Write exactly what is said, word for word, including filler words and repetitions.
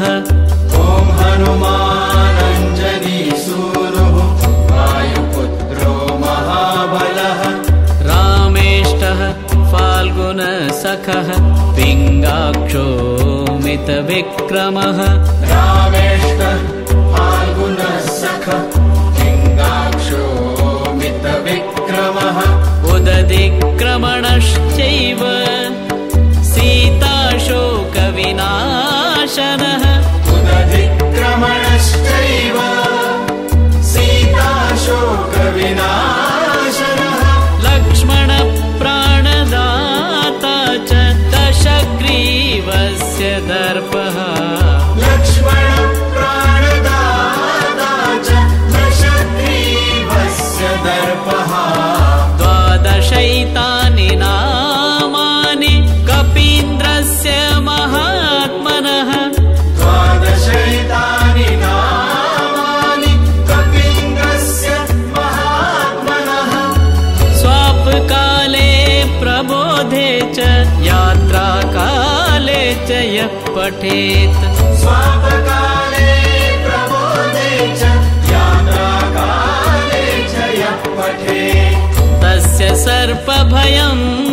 ओम हनुमान अंजनी सूरो वायुपुत्रो महाबलः रामेष्टः फाल्गुन सखः पिंगाक्षो मित विक्रमः रामेष्टः फाल्गुन सखः पिंगाक्षो मित विक्रमः उददिक्रमणश्चैव सीताशोक विनाशनः उददिक्रमणश्चैव सीताशोक विनाशनः लक्ष्मण प्राणदाता च दशग्रीवस्य दर्पः लक्ष्मण प्राणदाता च दशग्रीवस्य दर्पः द्वादशैतानि नामानि कपीन्द्रस्य महात्मनः द्वादशैतानि नामानि कपीन्द्रस्य महात्मनः स्वापकाले प्रबोधे च यात्राकाले च यः पठेत् स्वापकाले प्रबोधे च यात्राकाले च यः पठेत् तस्य सर्पभयम्